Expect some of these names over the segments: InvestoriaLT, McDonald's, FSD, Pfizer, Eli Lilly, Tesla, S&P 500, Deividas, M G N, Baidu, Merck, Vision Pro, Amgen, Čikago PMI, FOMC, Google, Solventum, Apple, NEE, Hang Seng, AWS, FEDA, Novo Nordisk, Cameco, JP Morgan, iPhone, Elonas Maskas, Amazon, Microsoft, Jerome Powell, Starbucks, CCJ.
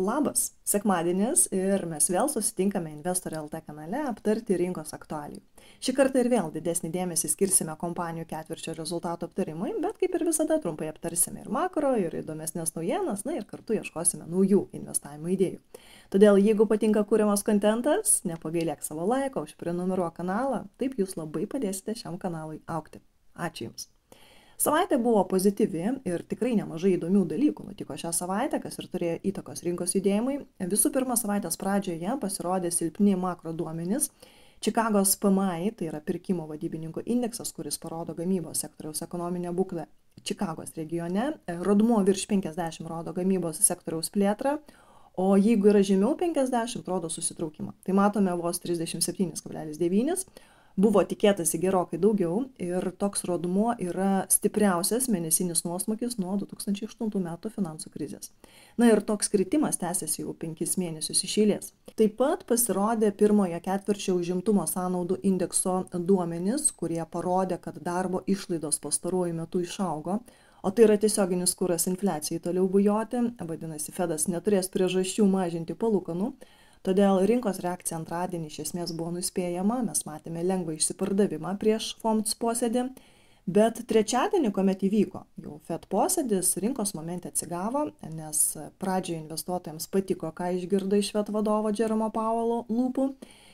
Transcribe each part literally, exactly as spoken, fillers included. Labas, sekmadienis ir mes vėl susitinkame InvestoriaLT kanale aptarti rinkos aktualijų. Šį kartą ir vėl didesnį dėmesį skirsime kompanijų ketvirčio rezultato aptarimui, bet kaip ir visada trumpai aptarsime ir makro, ir įdomesnės naujienas, na ir kartu ieškosime naujų investavimo idėjų. Todėl, jeigu patinka kūriamas kontentas, nepagailėk savo laiko, užprenumeruok kanalą, taip jūs labai padėsite šiam kanalui augti. Ačiū Jums. Savaitė buvo pozityvi ir tikrai nemažai įdomių dalykų nutiko šią savaitę, kas ir turėjo įtakos rinkos judėjimui. Visų pirma, savaitės pradžioje pasirodė silpni makro duomenys. Čikagos P M I, tai yra pirkimo vadybininkų indeksas, kuris parodo gamybos sektoriaus ekonominę būklę Čikagos regione. Rodmuo virš penkiasdešimt rodo gamybos sektoriaus plėtrą, o jeigu yra žemiau penkiasdešimt, rodo susitraukimą. Tai matome vos trisdešimt septynis kablelis devynis. Buvo tikėtasi gerokai daugiau ir toks rodmuo yra stipriausias mėnesinis nuosmukis nuo du tūkstančiai aštuntų metų finansų krizės. Na ir toks kritimas tęsiasi jau penkis mėnesius iš eilės. Taip pat pasirodė pirmojo ketvirčio užimtumo sąnaudų indekso duomenys, kurie parodė, kad darbo išlaidos pastaruoju metu išaugo, o tai yra tiesioginis kuras infliacijai toliau bujoti, vadinasi, Fedas neturės priežasčių mažinti palūkanų. Todėl rinkos reakcija antradienį iš esmės buvo nuspėjama, mes matėme lengvą išsipardavimą prieš F O M C posėdį, bet trečiadienį, kuomet įvyko jau F E D posėdis, rinkos momente atsigavo, nes pradžioje investuotojams patiko, ką išgirdo iš F E D vadovo Jerome Powello lūpų.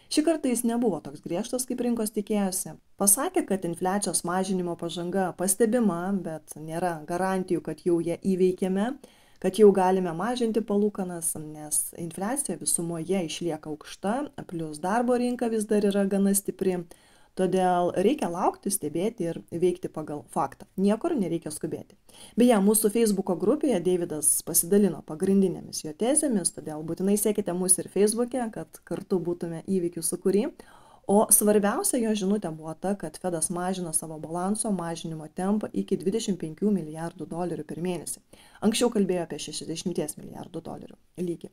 Šį kartą jis nebuvo toks griežtas, kaip rinkos tikėjosi. Pasakė, kad infliacijos mažinimo pažanga pastebima, bet nėra garantijų, kad jau ją įveikėme, kad jau galime mažinti palūkanas, nes infliacija visumoje išlieka aukšta, plus darbo rinka vis dar yra gana stipri, todėl reikia laukti, stebėti ir veikti pagal faktą. Niekur nereikia skubėti. Beje, mūsų Facebook'o grupėje Deividas pasidalino pagrindinėmis jo tezėmis, todėl būtinai sekite mus ir Facebook'e, kad kartu būtume įvykių sukūry. O svarbiausia jo žinutė buvo ta, kad Fedas mažina savo balanso mažinimo tempą iki dvidešimt penkių milijardų dolerių per mėnesį. Anksčiau kalbėjo apie šešiasdešimties milijardų dolerių lygį.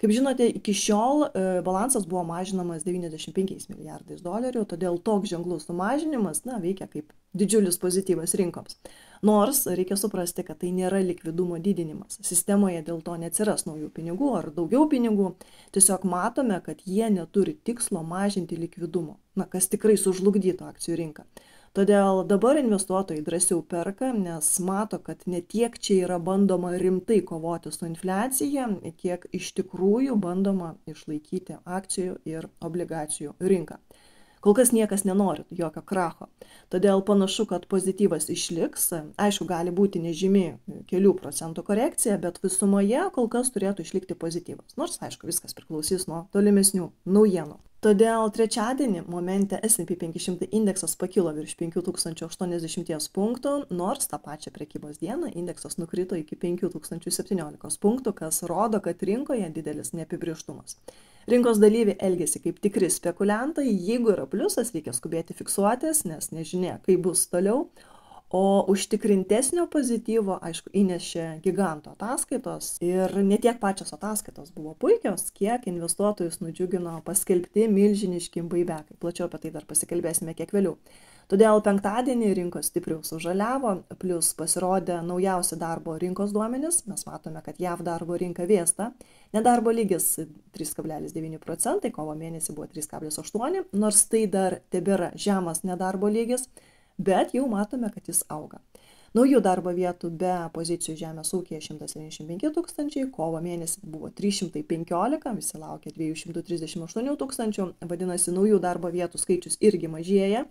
Kaip žinote, iki šiol balansas buvo mažinamas devyniasdešimt penkiais milijardais dolerių, todėl toks ženklus sumažinimas, na, veikia kaip didžiulis pozityvas rinkoms. Nors reikia suprasti, kad tai nėra likvidumo didinimas. Sistemoje dėl to neatsiras naujų pinigų ar daugiau pinigų. Tiesiog matome, kad jie neturi tikslo mažinti likvidumo, na, kas tikrai sužlugdytų akcijų rinką. Todėl dabar investuotojai drąsiau perka, nes mato, kad ne tiek čia yra bandoma rimtai kovoti su infliacija, kiek iš tikrųjų bandoma išlaikyti akcijų ir obligacijų rinką. Kol kas niekas nenori jokio kracho, todėl panašu, kad pozityvas išliks, aišku, gali būti nežymi kelių procentų korekcija, bet visumoje kol kas turėtų išlikti pozityvas, nors, aišku, viskas priklausys nuo tolimesnių naujienų. Todėl trečiadienį momente S and P penki šimtai indeksas pakilo virš penkių tūkstančių aštuoniasdešimties punktų, nors tą pačią prekybos dieną indeksas nukrito iki penkių tūkstančių septyniolikos punktų, kas rodo, kad rinkoje didelis neapibrieštumas. Rinkos dalyviai elgiasi kaip tikri spekuliantai, jeigu yra pliusas, reikia skubėti fiksuotis, nes nežinia, kaip bus toliau. O užtikrintesnio pozityvo, aišku, įnešė giganto ataskaitos ir ne tiek pačios ataskaitos buvo puikios, kiek investuotojus nudžiugino paskelbti milžiniški buyback. Plačiau apie tai dar pasikalbėsime kiek vėliau. Todėl penktadienį rinkos stipriau sužaliavo, plus pasirodė naujausi darbo rinkos duomenys, mes matome, kad J A V darbo rinka vėsta, nedarbo lygis trys kablelis devyni procentai, kovo mėnesį buvo trys kablelis aštuoni, nors tai dar tebėra žemas nedarbo lygis, bet jau matome, kad jis auga. Naujų darbo vietų be pozicijų žemės ūkėje šimtas septyniasdešimt penki tūkstančiai, kovo mėnesį buvo trys šimtai penkiolika, visi laukia dviejų šimtų trisdešimt aštuonių tūkstančių, vadinasi, naujų darbo vietų skaičius irgi mažėja.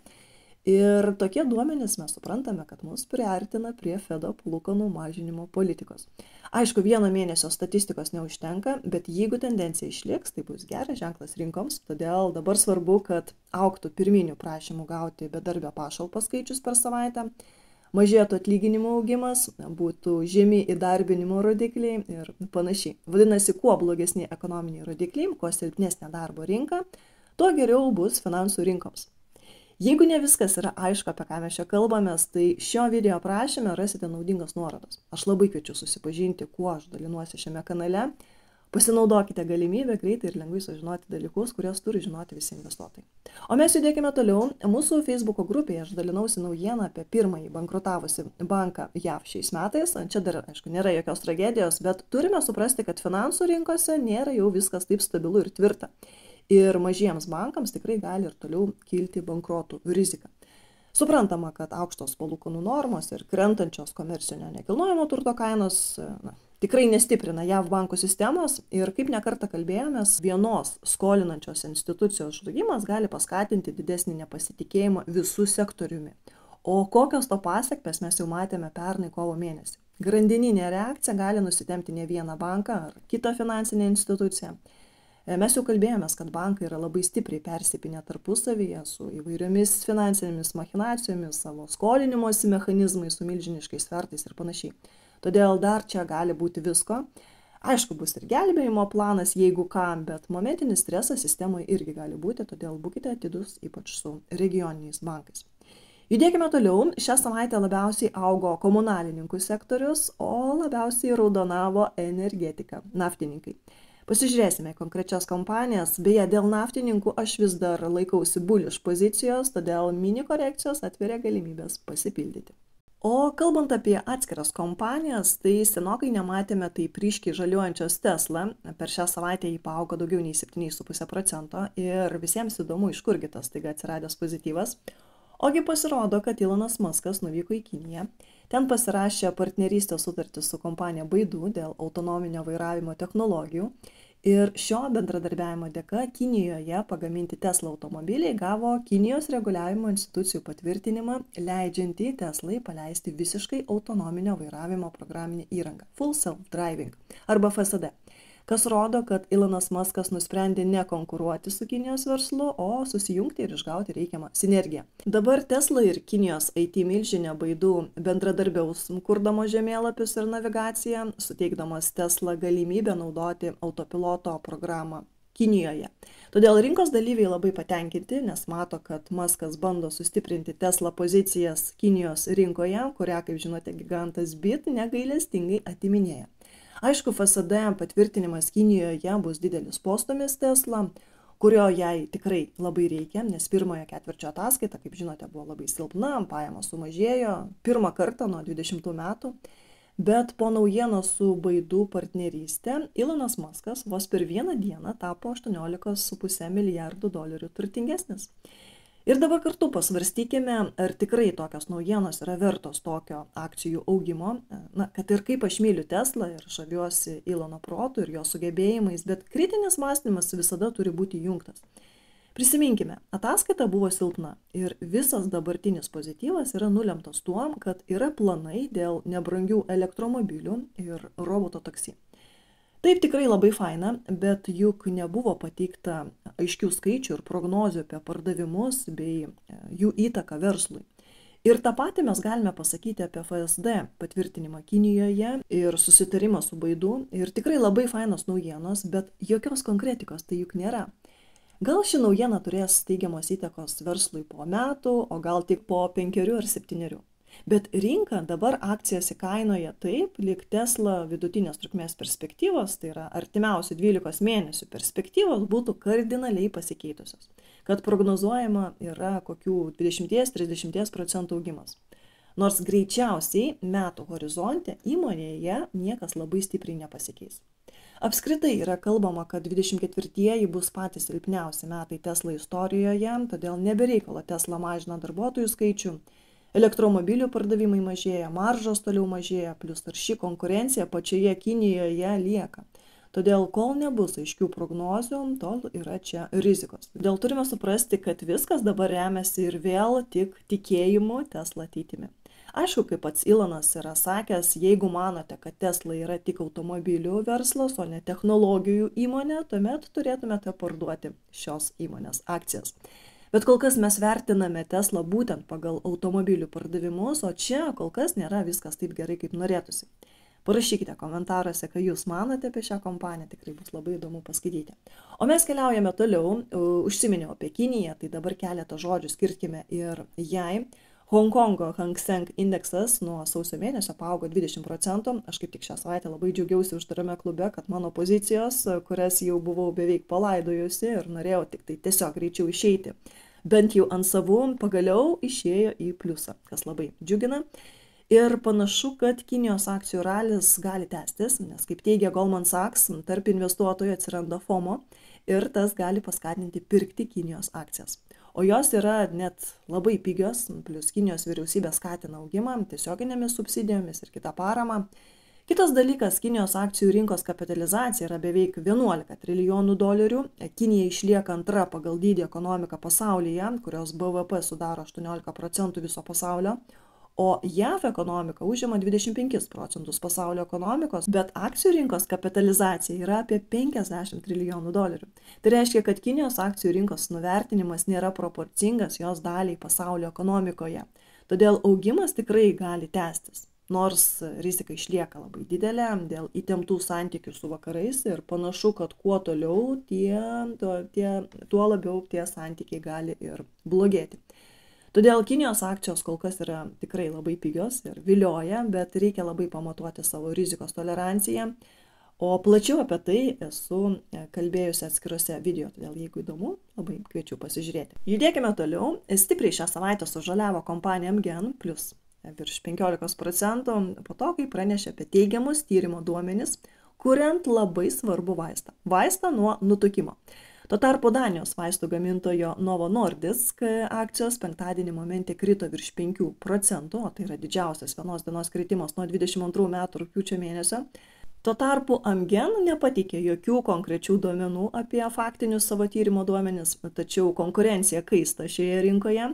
Ir tokie duomenys mes suprantame, kad mus priartina prie Fedo palūkanų mažinimo politikos. Aišku, vieno mėnesio statistikos neužtenka, bet jeigu tendencija išliks, tai bus geras ženklas rinkoms, todėl dabar svarbu, kad auktų pirminių prašymų gauti bedarbio pašalpos skaičius per savaitę, mažėtų atlyginimo augimas, būtų žemi įdarbinimo rodikliai ir panašiai. Vadinasi, kuo blogesni ekonominiai rodikliai, kuo silpnesnė darbo rinka, tuo geriau bus finansų rinkoms. Jeigu ne viskas yra aišku, apie ką mes čia kalbamės, tai šio video aprašyme rasite naudingas nuorodas. Aš labai kviečiu susipažinti, kuo aš dalinuosi šiame kanale. Pasinaudokite galimybę greitai ir lengvai sužinoti dalykus, kuriuos turi žinoti visi investuotojai. O mes judėkime toliau. Mūsų Facebook'o grupėje aš dalinausi naujieną apie pirmąjį bankrutavusi banką J A V šiais metais. Čia dar, aišku, nėra jokios tragedijos, bet turime suprasti, kad finansų rinkose nėra jau viskas taip stabilu ir tvirta. Ir mažiems bankams tikrai gali ir toliau kilti bankrotų riziką. Suprantama, kad aukštos palūkanų normos ir krentančios komercinio nekilnojamo turto kainos, na, tikrai nestiprina J A V bankų sistemos ir, kaip nekartą kalbėjomės, vienos skolinančios institucijos žlugimas gali paskatinti didesnį nepasitikėjimą visų sektoriumi. O kokios to pasekmės mes jau matėme pernai kovo mėnesį. Grandininė reakcija gali nusitemti ne vieną banką ar kitą finansinę instituciją. Mes jau kalbėjomės, kad bankai yra labai stipriai persipinę tarpusavyje su įvairiomis finansinėmis machinacijomis, savo skolinimosi mechanizmais, su milžiniškais svertais ir panašiai. Todėl dar čia gali būti visko. Aišku, bus ir gelbėjimo planas, jeigu kam, bet momentinis stresas sistemoje irgi gali būti, todėl būkite atidūs ypač su regioniniais bankais. Judėkime toliau. Šią savaitę labiausiai augo komunalininkų sektorius, o labiausiai raudonavo energetika, naftininkai. Pasižiūrėsime konkrečias kompanijas. Beje, dėl naftininkų aš vis dar laikausi bullish pozicijos, todėl mini korekcijos atveria galimybės pasipildyti. O kalbant apie atskiras kompanijas, tai senokai nematėme taip ryškiai žaliuojančios Tesla. Per šią savaitę jį paaugo daugiau nei septynis su puse procento ir visiems įdomu, iš kurgi tas staiga atsiradęs pozityvas. Ogi pasirodo, kad Elonas Maskas nuvyko į Kiniją. Ten pasirašė partnerystės sutartį su kompanija Baidu dėl autonominio vairavimo technologijų. Ir šio bendradarbiavimo dėka Kinijoje pagaminti Tesla automobiliai gavo Kinijos reguliavimo institucijų patvirtinimą, leidžiantį Teslai paleisti visiškai autonominio vairavimo programinį įrangą – Full Self Driving arba F S D, kas rodo, kad Elonas Maskas nusprendė nekonkuruoti su Kinijos verslu, o susijungti ir išgauti reikiamą sinergiją. Dabar Tesla ir Kinijos I T milžinė Baidu bendradarbiaus, kurdamos žemėlapius ir navigaciją, suteikdamas Tesla galimybę naudoti autopiloto programą Kinijoje. Todėl rinkos dalyviai labai patenkinti, nes mato, kad Maskas bando sustiprinti Tesla pozicijas Kinijos rinkoje, kurią, kaip žinote, gigantas Byte negailestingai atiminėja. Aišku, F S D patvirtinimas Kinijoje bus didelis postumis Tesla, kurio jai tikrai labai reikia, nes pirmojo ketvirčio ataskaita, kaip žinote, buvo labai silpna, pajamos sumažėjo pirmą kartą nuo dvidešimtų metų, bet po naujienos su Baidu partnerystė Elonas Maskas vos per vieną dieną tapo aštuoniolika su puse milijardų dolerių turtingesnis. Ir dabar kartu pasvarstykime, ar tikrai tokios naujienos yra vertos tokio akcijų augimo. Na, kad ir kaip aš myliu Tesla ir žaviuosi Elono protu ir jo sugebėjimais, bet kritinis mąstymas visada turi būti jungtas. Prisiminkime, ataskaita buvo silpna ir visas dabartinis pozityvas yra nulemtas tuom, kad yra planai dėl nebrangių elektromobilių ir roboto taksi. Taip tikrai labai faina, bet juk nebuvo pateikta aiškių skaičių ir prognozių apie pardavimus bei jų įtaką verslui. Ir tą patį mes galime pasakyti apie F S D patvirtinimą Kinijoje ir susitarimą su Baidu. Ir tikrai labai fainos naujienos, bet jokios konkretikos tai juk nėra. Gal ši naujiena turės teigiamos įtakos verslui po metų, o gal tik po penkerių ar septynerių. Bet rinka dabar akcijas įkainoja taip, lyg Tesla vidutinės trukmės perspektyvos, tai yra artimiausių dvylikos mėnesių perspektyvos, būtų kardinaliai pasikeitusios, kad prognozuojama yra kokių dvidešimt trisdešimt procentų augimas. Nors greičiausiai metų horizonte įmonėje niekas labai stipriai nepasikeis. Apskritai yra kalbama, kad dvidešimt ketvirtieji bus patys silpniausi metai Tesla istorijoje, todėl nebereikalo Tesla mažina darbuotojų skaičių. Elektromobilių pardavimai mažėja, maržos toliau mažėja, plus tarši konkurencija pačioje Kinijoje lieka. Todėl, kol nebus aiškių prognozių, tol yra čia rizikos. Todėl turime suprasti, kad viskas dabar remiasi ir vėl tik tikėjimu Tesla ateitimi. Aišku, kaip pats Elonas yra sakęs, jeigu manote, kad Tesla yra tik automobilių verslas, o ne technologijų įmonė, tuomet turėtumėte parduoti šios įmonės akcijas. Bet kol kas mes vertiname Tesla būtent pagal automobilių pardavimus, o čia kol kas nėra viskas taip gerai, kaip norėtųsi. Parašykite komentaruose, ką jūs manote apie šią kompaniją, tikrai bus labai įdomu paskaityti. O mes keliaujame toliau, užsiminiau apie Kiniją, tai dabar keletą žodžių skirkime ir jai. Hongkongo Hang Seng indeksas nuo sausio mėnesio paaugo dvidešimt procentų. Aš kaip tik šią savaitę labai džiaugiausi uždarame klube, kad mano pozicijos, kurias jau buvau beveik palaidojusi ir norėjau tik tai tiesiog greičiau išeiti, bent jau ant savų pagaliau išėjo į pliusą, kas labai džiugina. Ir panašu, kad Kinijos akcijų ralis gali tęstis, nes kaip teigia Goldman Sachs, tarp investuotojų atsiranda FOMO ir tas gali paskatinti pirkti Kinijos akcijas. O jos yra net labai pigios, plus Kinijos vyriausybė skatina augimą tiesioginėmis subsidijomis ir kitą paramą. Kitas dalykas, Kinijos akcijų rinkos kapitalizacija yra beveik vienuolika trilijonų dolerių. Kinija išlieka antra pagal dydį ekonomiką pasaulyje, kurios B V P sudaro aštuoniolika procentų viso pasaulio, o J A V ekonomika užima dvidešimt penkis procentus pasaulio ekonomikos, bet akcijų rinkos kapitalizacija yra apie penkiasdešimt trilijonų dolerių. Tai reiškia, kad Kinijos akcijų rinkos nuvertinimas nėra proporcingas jos daliai pasaulio ekonomikoje. Todėl augimas tikrai gali tęstis. Nors rizika išlieka labai didelė dėl įtemptų santykių su vakarais ir panašu, kad kuo toliau, tie, tuo, tie, tuo labiau tie santykiai gali ir blogėti. Todėl Kinijos akcijos kol kas yra tikrai labai pigios ir vilioja, bet reikia labai pamatuoti savo rizikos toleranciją. O plačiau apie tai esu kalbėjusi atskiruose video, todėl jeigu įdomu, labai kviečiu pasižiūrėti. Judėkime toliau. Stipriai šią savaitę sužaliavo kompanija M G N Plus. Virš penkiolikos procentų po to, kai pranešė apie teigiamus tyrimo duomenis, kuriant labai svarbu vaistą. Vaistą nuo nutukimo. Tuo tarpu Danijos vaistų gamintojo Novo Nordisk akcijos penktadienį momente krito virš penkių procentų, o tai yra didžiausias vienos dienos kritimas nuo dvidešimt antrų metų rugpjūčio mėnesio. Tuo tarpu Amgen nepateikė jokių konkrečių duomenų apie faktinius savo tyrimo duomenis, tačiau konkurencija kaista šioje rinkoje,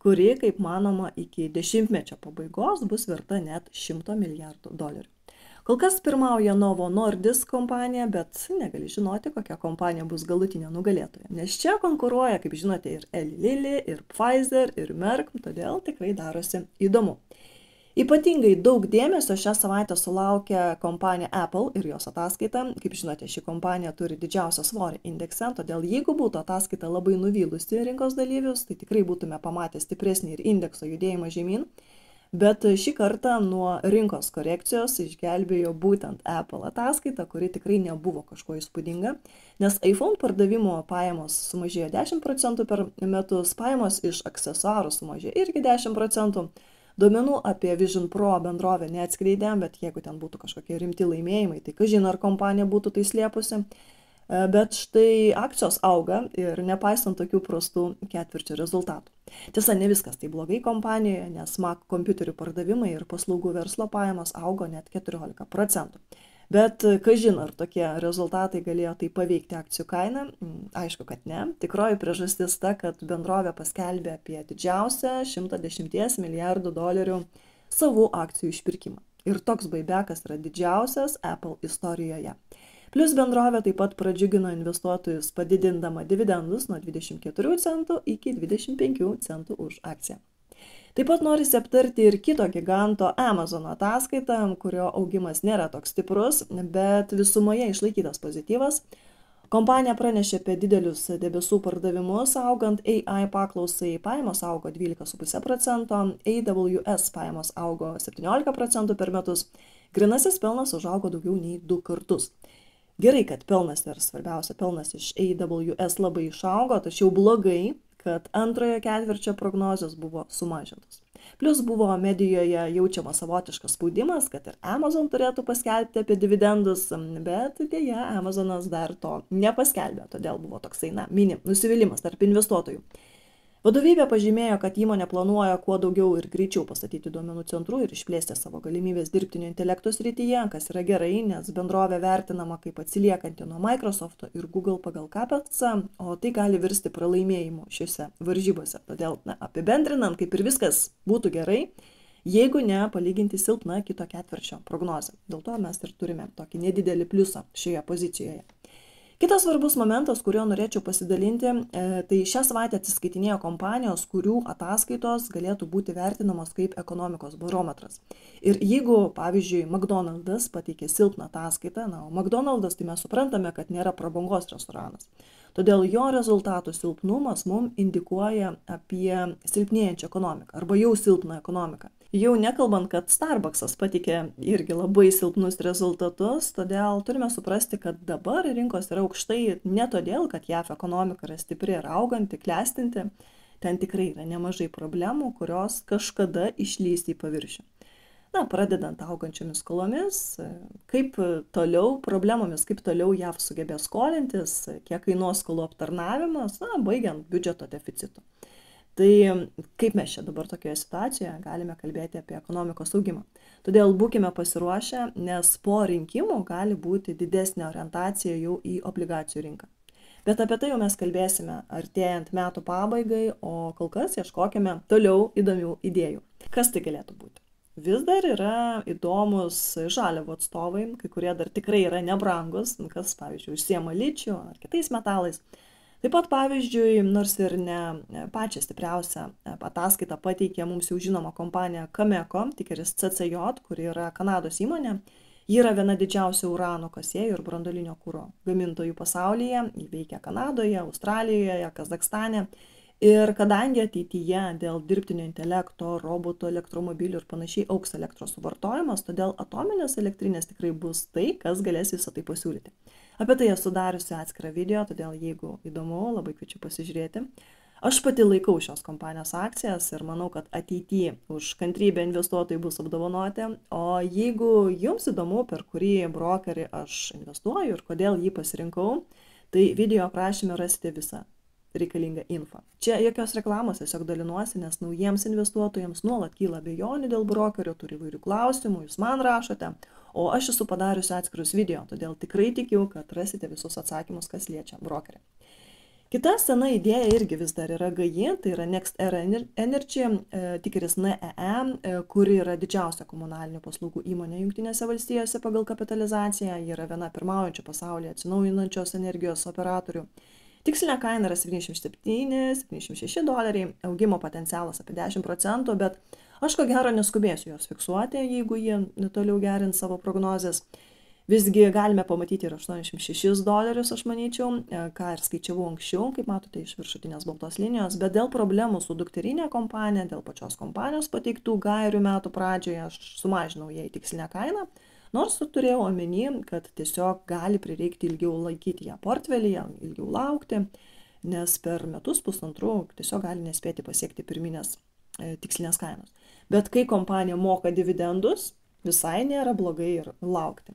kuri, kaip manoma, iki dešimtmečio pabaigos bus verta net šimto milijardų dolerių. Kol kas pirmauja Novo Nordisk kompanija, bet negali žinoti, kokia kompanija bus galutinė nugalėtoja. Nes čia konkuruoja, kaip žinote, ir Eli Lilly, ir Pfizer, ir Merck, todėl tikrai darosi įdomu. Ypatingai daug dėmesio šią savaitę sulaukia kompanija Apple ir jos ataskaita. Kaip žinote, ši kompanija turi didžiausią svorį indekse, todėl jeigu būtų ataskaita labai nuvylusi rinkos dalyvius, tai tikrai būtume pamatę stipresnį ir indekso judėjimą žemyn. Bet šį kartą nuo rinkos korekcijos išgelbėjo būtent Apple ataskaita, kuri tikrai nebuvo kažko įspūdinga, nes iPhone pardavimo pajamos sumažėjo dešimt procentų per metus, pajamos iš aksesuarų sumažėjo irgi dešimt procentų. Duomenų apie Vision Pro bendrovę neatskleidėm, bet jeigu ten būtų kažkokie rimti laimėjimai, tai kažin ar kompanija būtų tai slėpusi. Bet štai akcijos auga ir nepaisant tokių prastų ketvirčio rezultatų. Tiesa, ne viskas tai blogai kompanijoje, nes Mac kompiuterių pardavimai ir paslaugų verslo pajamos augo net keturiolika procentų. Bet kažin ar tokie rezultatai galėjo tai paveikti akcijų kainą? Aišku, kad ne. Tikroji priežastis ta, kad bendrovė paskelbė apie didžiausią šimtą dešimt milijardų dolerių savų akcijų išpirkimą. Ir toks buyback yra didžiausias Apple istorijoje. Plus bendrovė taip pat pradžiugino investuotojus padidindama dividendus nuo dvidešimt keturių centų iki dvidešimt penkių centų už akciją. Taip pat norisi aptarti ir kito giganto Amazon ataskaitą, kurio augimas nėra toks stiprus, bet visumoje išlaikytas pozityvas. Kompanija pranešė apie didelius debesų pardavimus, augant A I paklausai pajamos augo dvylika kablelis penki procento, A W S pajamos augo septyniolika procentų per metus, grinasis pelnas užaugo daugiau nei du kartus. Gerai, kad pelnas ir svarbiausia pelnas iš A W S labai išaugo, tačiau blogai, kad antrojo ketvirčio prognozijos buvo sumažintos. Plius buvo medijoje jaučiamas savotiškas spaudimas, kad ir Amazon turėtų paskelbti apie dividendus, bet dėja Amazonas dar to nepaskelbė, todėl buvo toksai, na, mini nusivylimas tarp investuotojų. Vadovybė pažymėjo, kad įmonė planuoja kuo daugiau ir greičiau pastatyti duomenų centrų ir išplėsti savo galimybės dirbtinio intelekto srityje, kas yra gerai, nes bendrovė vertinama kaip atsiliekanti nuo Microsofto ir Google pagal kapecą, o tai gali virsti pralaimėjimu šiuose varžybose. Todėl, na, apibendrinant, kaip ir viskas būtų gerai, jeigu ne palyginti silpną kito ketvirčio prognozę. Dėl to mes ir turime tokį nedidelį pliusą šioje pozicijoje. Kitas svarbus momentas, kuriuo norėčiau pasidalinti, tai šią savaitę atsiskaitinėjo kompanijos, kurių ataskaitos galėtų būti vertinamos kaip ekonomikos barometras. Ir jeigu, pavyzdžiui, McDonald's pateikė silpną ataskaitą, na, o McDonald's tai mes suprantame, kad nėra prabangos restoranas. Todėl jo rezultatų silpnumas mums indikuoja apie silpnėjančią ekonomiką arba jau silpną ekonomiką. Jau nekalbant, kad Starbucks'as patikė irgi labai silpnus rezultatus, todėl turime suprasti, kad dabar rinkos yra aukštai ne todėl, kad J A V ekonomika yra stipri ir auganti, klestinti, ten tikrai yra nemažai problemų, kurios kažkada išlys į paviršių. Na, pradedant augančiomis skolomis, kaip toliau problemomis, kaip toliau J A V sugebės skolintis, kiek kainuos skolų aptarnavimas, na, baigiant biudžeto deficitu. Tai kaip mes čia dabar tokioje situacijoje galime kalbėti apie ekonomikos augimą. Todėl būkime pasiruošę, nes po rinkimų gali būti didesnė orientacija jau į obligacijų rinką. Bet apie tai jau mes kalbėsime artėjant metų pabaigai, o kol kas ieškokime toliau įdomių idėjų. Kas tai galėtų būti? Vis dar yra įdomus žaliavų atstovai, kai kurie dar tikrai yra nebrangus, kas, pavyzdžiui, užsiema ličiu ar kitais metalais. Taip pat, pavyzdžiui, nors ir ne pačią stipriausią ataskaitą pateikė mums jau žinoma kompanija Cameco, tikeris C C J, kuri yra Kanados įmonė. Ji yra viena didžiausių urano kasėjų ir branduolinio kuro gamintojų pasaulyje, ji veikia Kanadoje, Australijoje, Kazakstane. Ir kadangi ateityje dėl dirbtinio intelekto, robotų, elektromobilių ir panašiai augs elektros suvartojimas, todėl atominės elektrinės tikrai bus tai, kas galės visą tai pasiūlyti. Apie tai esu dariusi atskirą video, todėl jeigu įdomu, labai kviečiu pasižiūrėti. Aš pati laikau šios kompanijos akcijas ir manau, kad ateityje už kantrybę investuotojai bus apdovanoti. O jeigu jums įdomu, per kurį brokerį aš investuoju ir kodėl jį pasirinkau, tai video aprašyme rasite visą reikalingą info. Čia jokios reklamos, tiesiog dalinuosi, nes naujiems investuotojams nuolat kyla abejonių dėl brokerio, turi įvairių klausimų, jūs man rašote. O aš esu padariusi atskirus video, todėl tikrai tikiu, kad rasite visus atsakymus, kas liečia brokerį. Kita sena idėja irgi vis dar yra gaji, tai yra Next Air Energy, tikeris N E E, kuri yra didžiausia komunalinių paslaugų įmonė Jungtinėse valstijose pagal kapitalizaciją, ji yra viena pirmaujančių pasaulyje atsinaujinančios energijos operatorių. Tikslinė kaina yra septyniasdešimt septyni septyniasdešimt šeši doleriai, augimo potencialas apie dešimt procentų, bet aš ko gero neskubėsiu jos fiksuoti, jeigu jie toliau gerint savo prognozes. Visgi galime pamatyti ir aštuoniasdešimt šešis dolerius, aš manyčiau, ką ir skaičiavau anksčiau, kaip matote iš viršutinės baltos linijos, bet dėl problemų su dukterinė kompanija, dėl pačios kompanijos pateiktų gairių metų pradžioje aš sumažinau jai tikslinę kainą, nors turėjau omeny, kad tiesiog gali prireikti ilgiau laikyti ją portfelyje, ilgiau laukti, nes per metus pusantrų tiesiog gali nespėti pasiekti pirminės tikslinės kainos. Bet kai kompanija moka dividendus, visai nėra blogai ir laukti.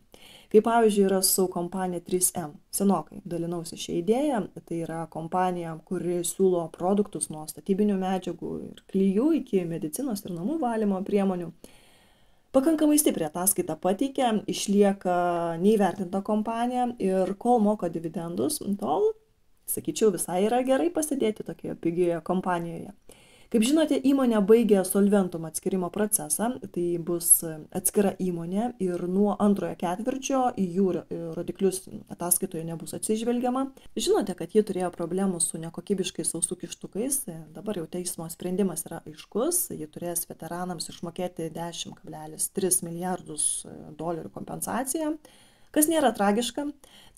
Kaip pavyzdžiui yra su kompanija trys M. Senokai dalinausi šią idėją. Tai yra kompanija, kuri siūlo produktus nuo statybinių medžiagų ir klijų iki medicinos ir namų valymo priemonių. Pakankamai stiprią ataskaitą pateikia, išlieka neįvertinta kompanija ir kol moka dividendus, tol, sakyčiau, visai yra gerai pasidėti tokioje pigioje kompanijoje. Kaip žinote, įmonė baigė solventum atskirimo procesą, tai bus atskira įmonė ir nuo antrojo ketvirčio į jų rodiklius ataskaitoje nebus atsižvelgiama. Žinote, kad jie turėjo problemų su nekokybiškais sausų kištukais, dabar jau teismo sprendimas yra aiškus, jie turės veteranams išmokėti dešimt kablelis tris milijardus dolerių kompensaciją. Kas nėra tragiška,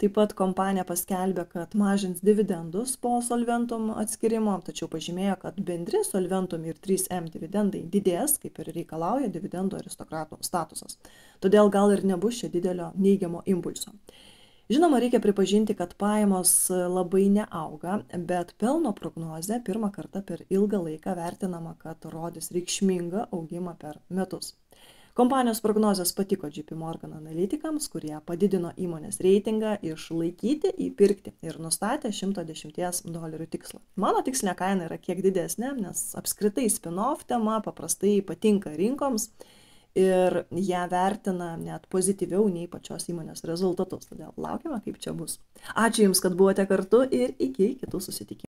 taip pat kompanija paskelbė, kad mažins dividendus po solventum atskirimo, tačiau pažymėjo, kad bendri solventum ir trys M dividendai didės, kaip ir reikalauja dividendų aristokratų statusas. Todėl gal ir nebus čia didelio neigiamo impulso. Žinoma, reikia pripažinti, kad pajamos labai neauga, bet pelno prognozė pirmą kartą per ilgą laiką vertinama, kad rodys reikšmingą augimą per metus. Kompanijos prognozės patiko J P Morgan analitikams, kurie padidino įmonės reitingą iš laikyti į pirkti ir nustatė šimto dešimties dolerių tikslą. Mano tikslinė kaina yra kiek didesnė, nes apskritai spin-off tema paprastai patinka rinkoms ir ją vertina net pozityviau nei pačios įmonės rezultatus. Todėl laukime, kaip čia bus. Ačiū Jums, kad buvote kartu ir iki kitų susitikimų.